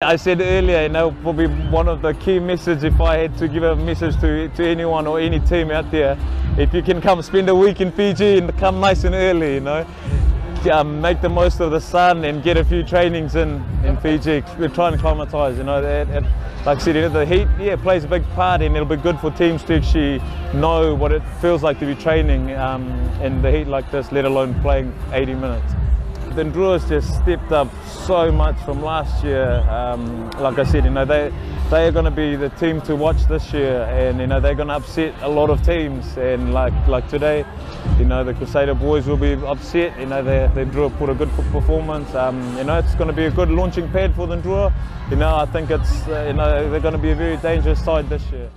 I said earlier, you know, probably one of the key messages, if I had to give a message to anyone or any team out there, if you can come spend a week in Fiji and come nice and early, you know, make the most of the sun and get a few trainings in Fiji. We're trying to acclimatise, you know, like I said, you know, the heat, yeah, plays a big part, and it'll be good for teams to actually know what it feels like to be training in the heat like this, let alone playing 80 minutes. The Drua's just stepped up so much from last year. Like I said, you know, they are going to be the team to watch this year, and you know they're going to upset a lot of teams. And like today, you know, the Crusader boys will be upset. You know, the Drua put a good performance. You know, it's going to be a good launching pad for the Drua. You know, I think it's you know, they're going to be a very dangerous side this year.